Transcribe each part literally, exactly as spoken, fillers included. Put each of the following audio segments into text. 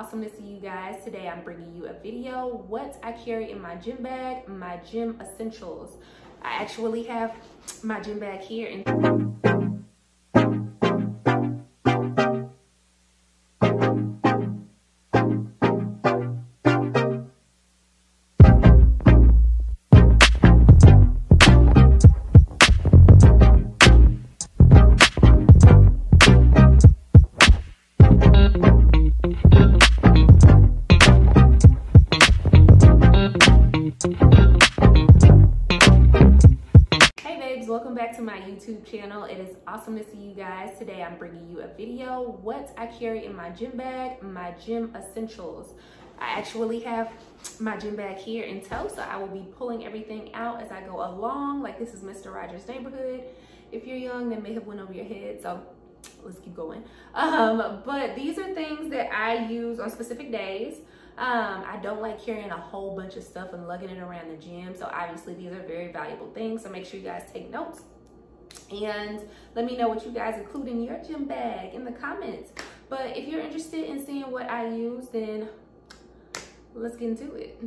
awesome to see you guys. Today I'm bringing you a video what I carry in my gym bag, my gym essentials. I actually have my gym bag here and channel. It is awesome to see you guys. Today I'm bringing you a video what I carry in my gym bag, my gym essentials. I actually have my gym bag here in tow, so I will be pulling everything out as I go along. Like, this is Mister Rogers' neighborhood. If you're young, that may have went over your head, so let's keep going. Um, but these are things that I use on specific days. Um, I don't like carrying a whole bunch of stuff and lugging it around the gym, so obviously these are very valuable things, so make sure you guys take notes. And let me know what you guys include in your gym bag in the comments. But if you're interested in seeing what I use, then let's get into it.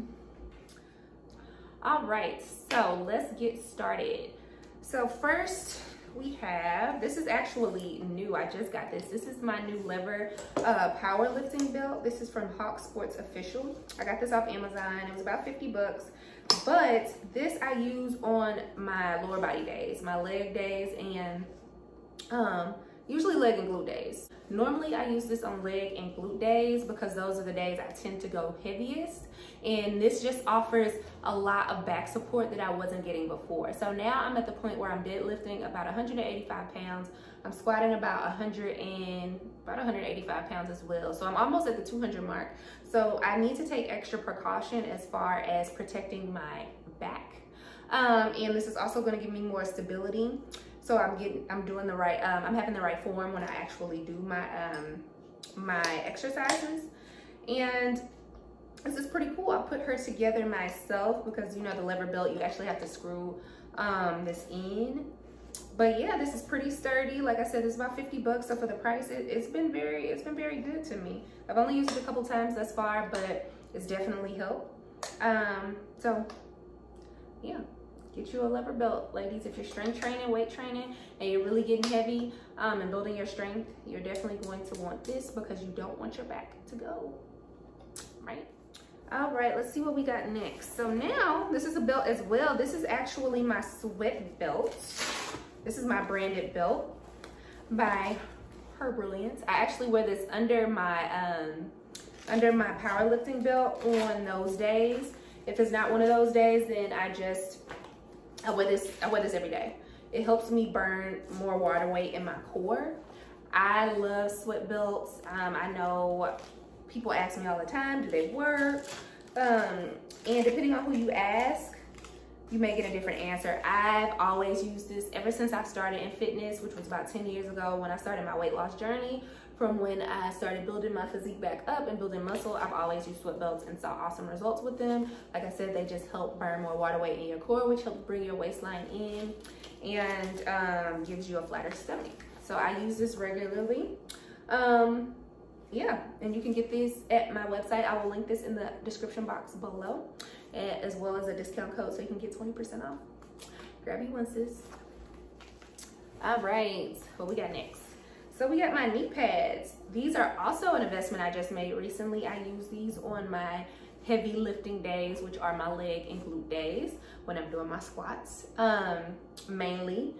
All right, so let's get started. So first we have, this is actually new. I just got this. This is my new lever uh, powerlifting belt. This is from Hawk Sports Official. I got this off Amazon. It was about fifty bucks. But this I use on my lower body days, my leg days, and um, usually leg and glute days. Normally I use this on leg and glute days because those are the days I tend to go heaviest. And this just offers a lot of back support that I wasn't getting before. So now I'm at the point where I'm deadlifting about one hundred eighty-five pounds. I'm squatting about one hundred and about one hundred eighty-five pounds as well. So I'm almost at the two hundred mark. So I need to take extra precaution as far as protecting my back. Um, and this is also going to give me more stability. So I'm getting, I'm doing the right, um, I'm having the right form when I actually do my, um, my exercises. And this is pretty cool. I put her together myself because, you know, the lever belt, you actually have to screw um, this in. But yeah, this is pretty sturdy. Like I said, it's about fifty bucks. So for the price, it, it's been very, it's been very good to me. I've only used it a couple times thus far, but it's definitely helped. Um, so yeah, get you a lever belt, ladies. If you're strength training, weight training, and you're really getting heavy um, and building your strength, you're definitely going to want this because you don't want your back to go, right? All right, let's see what we got next. So now, this is a belt as well. This is actually my sweat belt. This is my branded belt by Her Brilliance. I actually wear this under my um, under my powerlifting belt on those days. If it's not one of those days, then I just, I wear this, I wear this every day. It helps me burn more water weight in my core. I love sweat belts. Um, I know people ask me all the time, do they work? Um, and depending on who you ask, you may get a different answer. I've always used this ever since I started in fitness, which was about ten years ago when I started my weight loss journey. From when I started building my physique back up and building muscle, I've always used sweat belts and saw awesome results with them. Like I said, they just help burn more water weight in your core, which helps bring your waistline in and um, gives you a flatter stomach. So I use this regularly. Um, yeah, and you can get these at my website. I will link this in the description box below, as well as a discount code so you can get twenty percent off. Grab you one, sis. All right, what we got next? So we got my knee pads. These are also an investment I just made recently. I use these on my heavy lifting days, which are my leg and glute days when I'm doing my squats, um, mainly.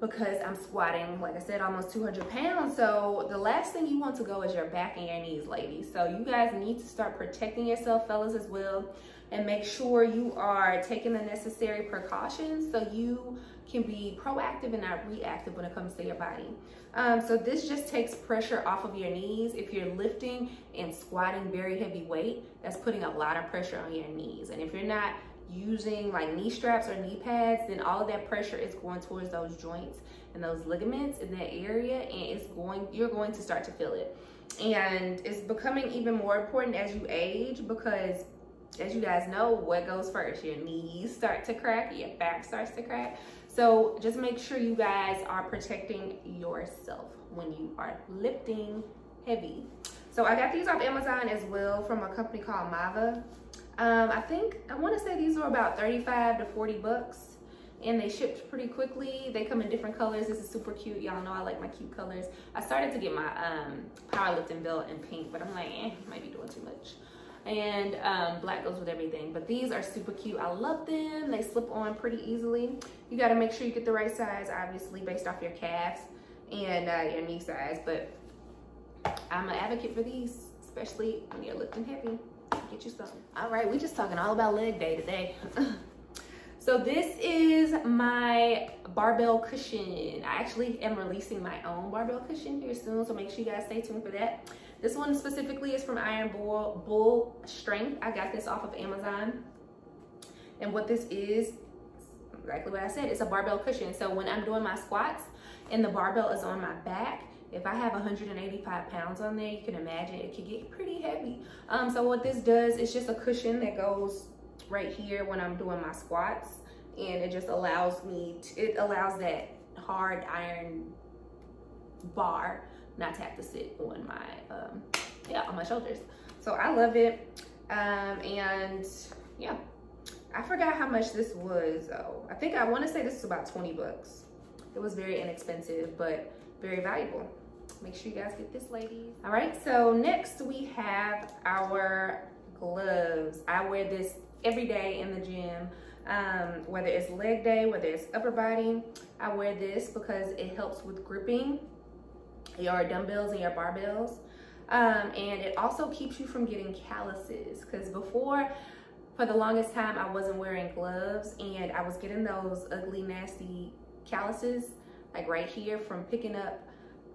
Because I'm squatting, like I said, almost two hundred pounds. So the last thing you want to go is your back and your knees, ladies. So you guys need to start protecting yourself, fellas, as well. And make sure you are taking the necessary precautions so you can be proactive and not reactive when it comes to your body. Um, so this just takes pressure off of your knees. If you're lifting and squatting very heavy weight, that's putting a lot of pressure on your knees. And if you're not using like knee straps or knee pads, then all of that pressure is going towards those joints and those ligaments in that area, and it's going, you're going to start to feel it. And it's becoming even more important as you age because, as you guys know, what goes first? Your knees start to crack, your back starts to crack. So just make sure you guys are protecting yourself when you are lifting heavy. So I got these off Amazon as well from a company called Mava. Um, I think, I want to say these were about thirty-five to forty bucks, and they shipped pretty quickly. They come in different colors. This is super cute. Y'all know I like my cute colors. I started to get my um, powerlifting belt in pink, but I'm like, eh, might be doing too much. And um, black goes with everything. But these are super cute. I love them. They slip on pretty easily. You got to make sure you get the right size, obviously, based off your calves and uh, your knee size. But I'm an advocate for these, especially when you're lifting heavy. Get you some. All right, we just talking all about leg day today. So this is my barbell cushion. I actually am releasing my own barbell cushion here soon, so make sure you guys stay tuned for that. This one specifically is from Iron Bull, Bull Strength. I got this off of Amazon. And what this is, exactly what I said, it's a barbell cushion. So when I'm doing my squats and the barbell is on my back, if I have one hundred eighty-five pounds on there, you can imagine it could get pretty heavy. Um, so what this does is just a cushion that goes right here when I'm doing my squats, and it just allows me to, it allows that hard iron bar not to have to sit on my um, yeah on my shoulders. So I love it, um, and yeah, I forgot how much this was though. I think I want to say this is about twenty bucks. It was very inexpensive, but very valuable. Make sure you guys get this, ladies. All right, so next we have our gloves. I wear this every day in the gym, um, whether it's leg day, whether it's upper body. I wear this because it helps with gripping your dumbbells and your barbells, um, and it also keeps you from getting calluses, because before, for the longest time, I wasn't wearing gloves and I was getting those ugly, nasty calluses, like right here, from picking up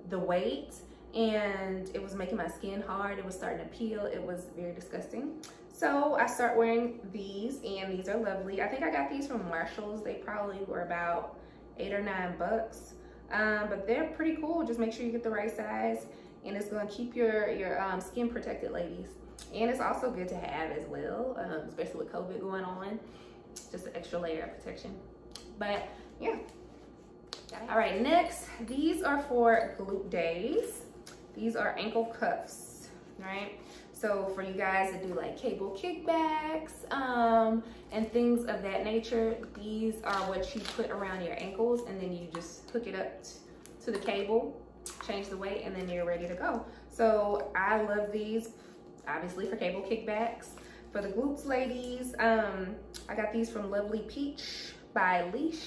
the weight, and it was making my skin hard. It was starting to peel. It was very disgusting. So I start wearing these, and these are lovely. I think I got these from Marshall's. They probably were about eight or nine bucks, um, but they're pretty cool. Just make sure you get the right size, and it's gonna keep your, your um, skin protected, ladies. And it's also good to have as well, um, especially with COVID going on, just an extra layer of protection. But yeah. All right, next, these are for glute days. These are ankle cuffs, right? So for you guys that do like cable kickbacks um, and things of that nature, these are what you put around your ankles, and then you just hook it up to the cable, change the weight, and then you're ready to go. So I love these, obviously, for cable kickbacks. For the glutes, ladies, um, I got these from Lovely Peach by Lesh.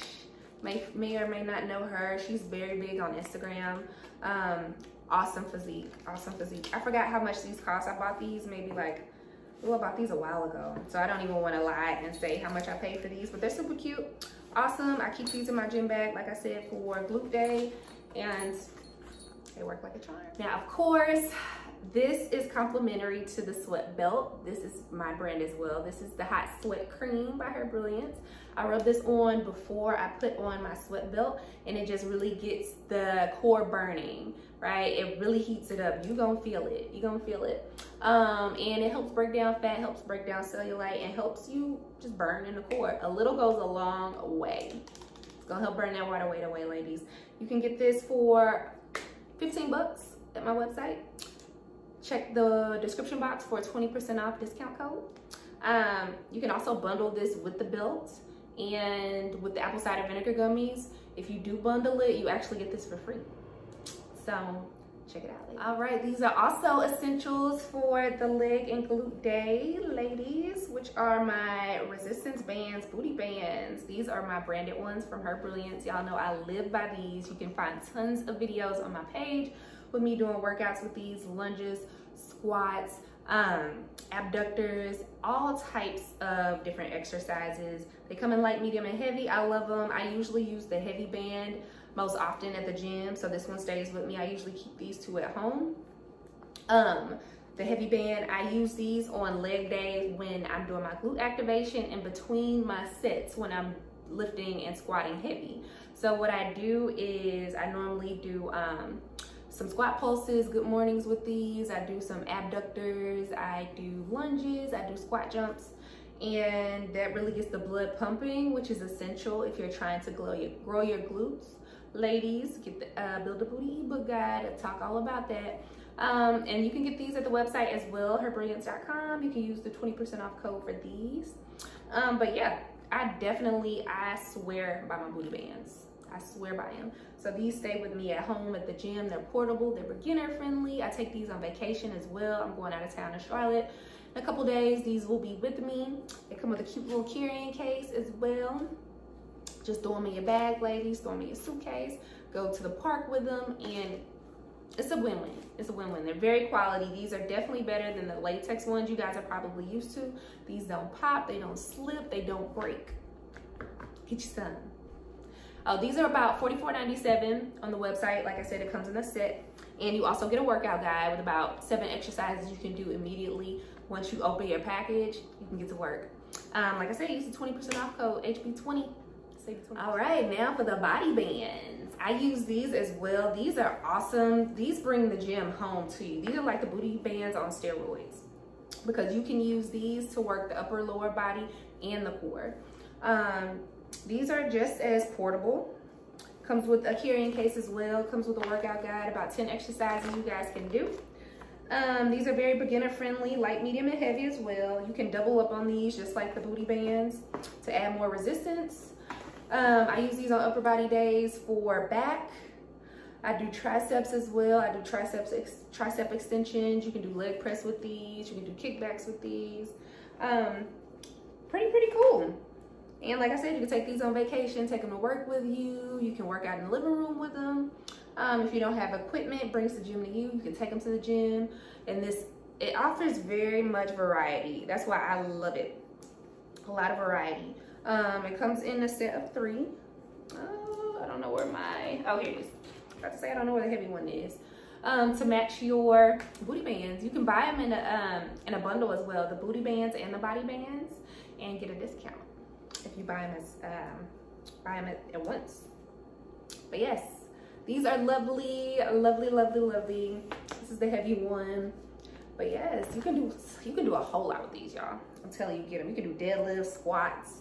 May, may or may not know her. She's very big on Instagram. Um, awesome physique, awesome physique. I forgot how much these cost. I bought these maybe like, oh, I bought these a while ago. So I don't even want to lie and say how much I paid for these, but they're super cute. Awesome. I keep these in my gym bag, like I said, for glute day, and they work like a charm. Now, of course, this is complimentary to the sweat belt. This is my brand as well. This is the Hot Sweat Cream by Her Brilliance. I rub this on before I put on my sweat belt, and it just really gets the core burning, right? It really heats it up. You're gonna feel it. You're gonna feel it. Um, and it helps break down fat, helps break down cellulite, and helps you just burn in the core. A little goes a long way. It's gonna help burn that water weight away, ladies. You can get this for fifteen bucks at my website. Check the description box for a twenty percent off discount code. Um, you can also bundle this with the belt and with the apple cider vinegar gummies. If you do bundle it, you actually get this for free. So check it out, ladies. All right, these are also essentials for the leg and glute day, ladies, which are my resistance bands, booty bands. These are my branded ones from Her Brilliance. Y'all know I live by these. You can find tons of videos on my page with me doing workouts with these, lunges, squats, um, abductors, all types of different exercises. They come in light, medium, and heavy. I love them. I usually use the heavy band most often at the gym, so this one stays with me. I usually keep these two at home. Um, the heavy band, I use these on leg days when I'm doing my glute activation and between my sets when I'm lifting and squatting heavy. So what I do is I normally do um, some squat pulses, good mornings with these. I do some abductors, I do lunges, I do squat jumps, and that really gets the blood pumping, which is essential if you're trying to grow your, grow your glutes. Ladies, get the uh, Build a Booty ebook guide. I talk all about that. Um, and you can get these at the website as well, her brilliance dot com. You can use the twenty percent off code for these. Um, but yeah, I definitely, I swear by my booty bands. I swear by them. So these stay with me at home, at the gym. They're portable, they're beginner friendly. I take these on vacation as well. I'm going out of town to Charlotte in a couple days. These will be with me. They come with a cute little carrying case as well. Just throw them in your bag, ladies. Throw them in your suitcase. Go to the park with them, and it's a win-win. It's a win-win. They're very quality. These are definitely better than the latex ones you guys are probably used to. These don't pop, they don't slip, they don't break. Get you some. Oh, these are about forty-four ninety-seven on the website. Like I said, it comes in a set. And you also get a workout guide with about seven exercises you can do immediately. Once you open your package, you can get to work. Um, like I said, use the twenty percent off code H B twenty. All right, now for the body bands. I use these as well. These are awesome. These bring the gym home to you. These are like the booty bands on steroids, because you can use these to work the upper lower body and the core. Um, these are just as portable. Comes with a carrying case as well. Comes with a workout guide, about ten exercises you guys can do. Um, these are very beginner friendly, light, medium, and heavy as well. You can double up on these just like the booty bands to add more resistance. Um, I use these on upper body days for back. I do triceps as well. I do triceps, ex tricep extensions. You can do leg press with these. You can do kickbacks with these. Um, pretty, pretty cool. And like I said, you can take these on vacation, take them to work with you. You can work out in the living room with them. Um, if you don't have equipment, brings the gym to you. You can take them to the gym. And this, it offers very much variety. That's why I love it. A lot of variety. Um, it comes in a set of three. Oh, I don't know where my, oh, here it is. I was about to say, I don't know where the heavy one is. Um, to match your booty bands. You can buy them in a, um, in a bundle as well, the booty bands and the body bands, and get a discount if you buy them as, um, buy them at, at once. But yes, these are lovely, lovely, lovely, lovely. This is the heavy one. But yes, you can do, you can do a whole lot with these, y'all. I'm telling you, get them. You can do deadlifts, squats.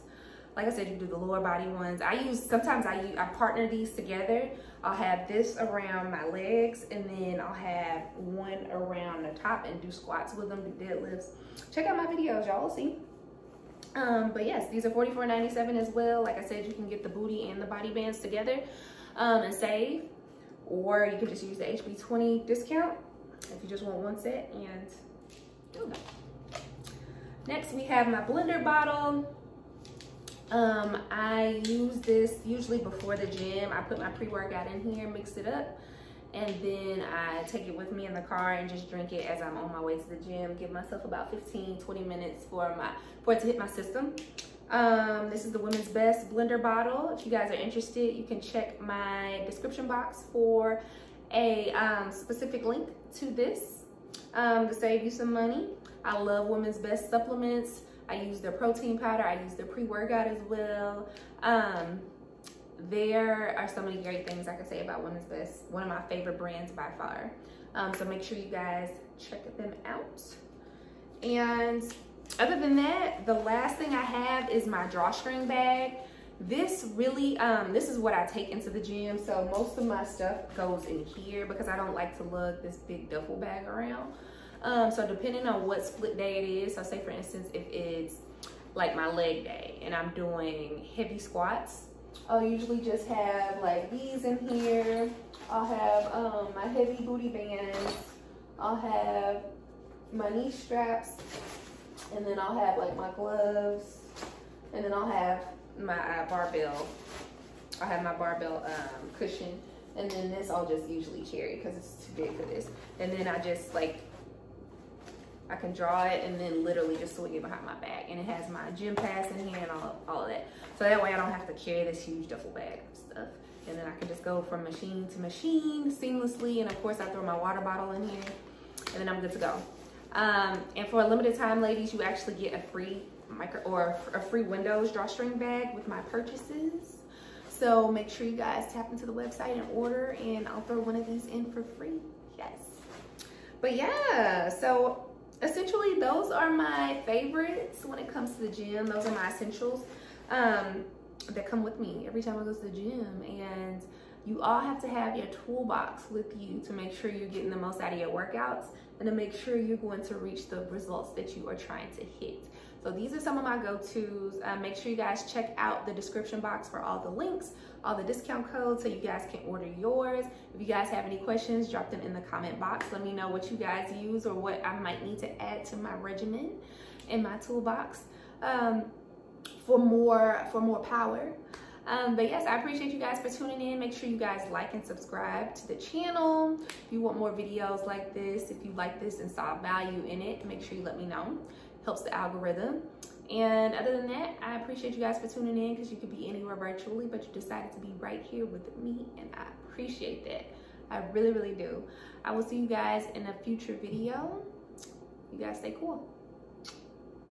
Like I said, you can do the lower body ones. I use, sometimes I, use, I partner these together. I'll have this around my legs, and then I'll have one around the top and do squats with them, do deadlifts. Check out my videos, y'all will see. Um, but yes, these are forty-four ninety-seven as well. Like I said, you can get the booty and the body bands together um, and save. Or you can just use the H B twenty discount if you just want one set and do that. Next, we have my blender bottle. Um, I use this usually before the gym. I put my pre-workout in here, mix it up, and then I take it with me in the car and just drink it as I'm on my way to the gym. Give myself about fifteen, twenty minutes for my for it to hit my system. Um, this is the Women's Best blender bottle. If you guys are interested, you can check my description box for a um, specific link to this um, to save you some money. I love Women's Best supplements. I use their protein powder. I use their pre-workout as well. Um, there are so many great things I can say about Women's Best. One of my favorite brands by far. Um, so make sure you guys check them out. And other than that, the last thing I have is my drawstring bag. This really, um, this is what I take into the gym. So most of my stuff goes in here because I don't like to lug this big duffel bag around. Um, so depending on what split day it is, so say for instance, if it's like my leg day and I'm doing heavy squats, I'll usually just have like these in here. I'll have um, my heavy booty bands. I'll have my knee straps, and then I'll have like my gloves, and then I'll have my uh, barbell. I'll have my barbell um, cushion, and then this I'll just usually carry because it's too big for this. And then I just like, I can draw it and then literally just swing it behind my back. And it has my gym pass in here and all, all of that. So that way I don't have to carry this huge duffel bag of stuff. And then I can just go from machine to machine seamlessly. And of course I throw my water bottle in here and then I'm good to go. Um, and for a limited time, ladies, you actually get a free micro or a free Windows drawstring bag with my purchases. So make sure you guys tap into the website and order, and I'll throw one of these in for free. Yes. But yeah, so essentially those are my favorites when it comes to the gym. Those are my essentials um that come with me every time I go to the gym. And You all have to have your toolbox with you to make sure you're getting the most out of your workouts and to make sure you're going to reach the results that you are trying to hit. So these are some of my go-tos. Uh, make sure you guys check out the description box for all the links, all the discount codes so you guys can order yours. If you guys have any questions, drop them in the comment box. Let me know what you guys use or what I might need to add to my regimen in my toolbox um, for more, for more power. Um, but yes, I appreciate you guys for tuning in. Make sure you guys like and subscribe to the channel. If you want more videos like this, if you like this and saw value in it, make sure you let me know. Helps the algorithm. And other than that, I appreciate you guys for tuning in, because you could be anywhere virtually, but you decided to be right here with me, and I appreciate that. I really, really do. I will see you guys in a future video. You guys stay cool.